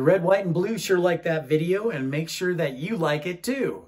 The red, white, and blue sure like that video, and make sure that you like it too.